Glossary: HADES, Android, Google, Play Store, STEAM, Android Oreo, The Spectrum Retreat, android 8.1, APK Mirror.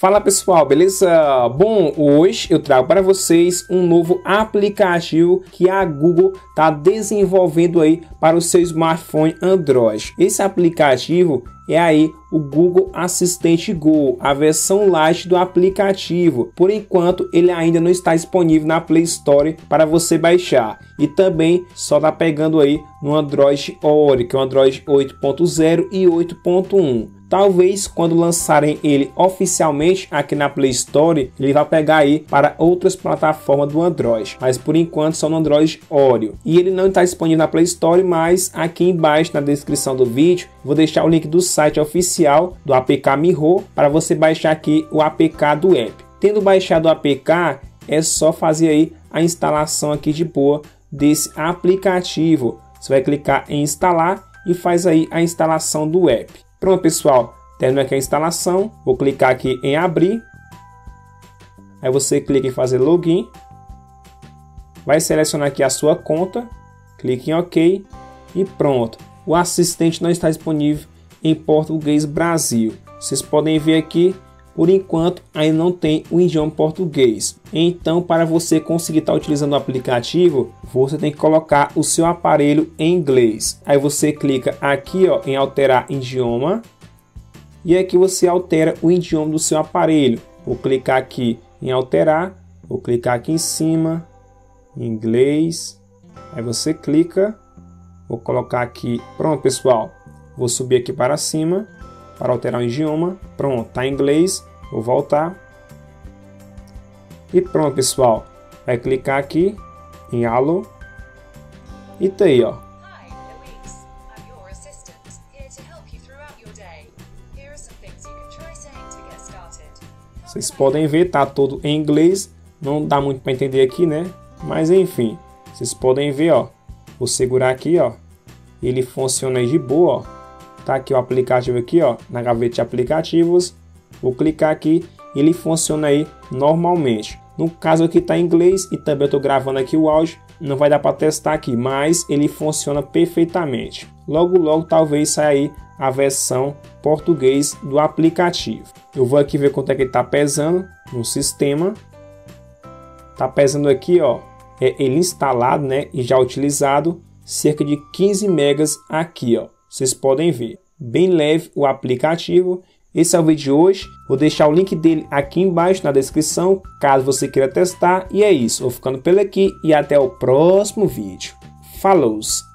Fala pessoal, beleza? Bom, hoje eu trago para vocês um novo aplicativo que a Google está desenvolvendo aí para o seu smartphone Android. Esse aplicativo é aí o Google Assistant Go, a versão light do aplicativo. Por enquanto, ele ainda não está disponível na Play Store para você baixar. E também só está pegando aí no Android Oreo, que é o Android 8.0 e 8.1. Talvez quando lançarem ele oficialmente aqui na Play Store, ele vai pegar aí para outras plataformas do Android, mas por enquanto só no Android Oreo. E ele não está disponível na Play Store, mas aqui embaixo na descrição do vídeo vou deixar o link do site oficial do APK Mirror para você baixar aqui o APK do app. Tendo baixado o APK, é só fazer aí a instalação aqui de boa desse aplicativo. Você vai clicar em instalar e faz aí a instalação do app. Pronto pessoal, terminou aqui a instalação, vou clicar aqui em abrir, aí você clica em fazer login, vai selecionar aqui a sua conta, clique em OK e pronto. O assistente não está disponível em português Brasil, vocês podem ver aqui, por enquanto ainda não tem o idioma português. Então para você conseguir estar utilizando o aplicativo, você tem que colocar o seu aparelho em inglês. Aí você clica aqui ó, em alterar idioma. E aqui você altera o idioma do seu aparelho. Vou clicar aqui em alterar. Vou clicar aqui em cima. Inglês. Aí você clica. Vou colocar aqui. Pronto pessoal. Vou subir aqui para cima. Para alterar o idioma, pronto, tá em inglês, vou voltar e pronto pessoal, vai clicar aqui em alô e tá aí ó. Vocês podem ver, tá todo em inglês, não dá muito para entender aqui né, mas enfim, vocês podem ver ó, vou segurar aqui ó, ele funciona aí de boa ó. Tá aqui o aplicativo aqui ó, na gaveta de aplicativos, vou clicar aqui, ele funciona aí normalmente. No caso aqui tá em inglês e também eu tô gravando aqui o áudio, não vai dar para testar aqui, mas ele funciona perfeitamente. Logo logo talvez saia aí a versão português do aplicativo. Eu vou aqui ver quanto é que ele tá pesando no sistema. Tá pesando aqui ó, é ele instalado né, e já utilizado, cerca de 15 megas aqui ó. Vocês podem ver, bem leve o aplicativo. Esse é o vídeo de hoje, vou deixar o link dele aqui embaixo na descrição, caso você queira testar. E é isso, vou ficando por aqui e até o próximo vídeo. Falou!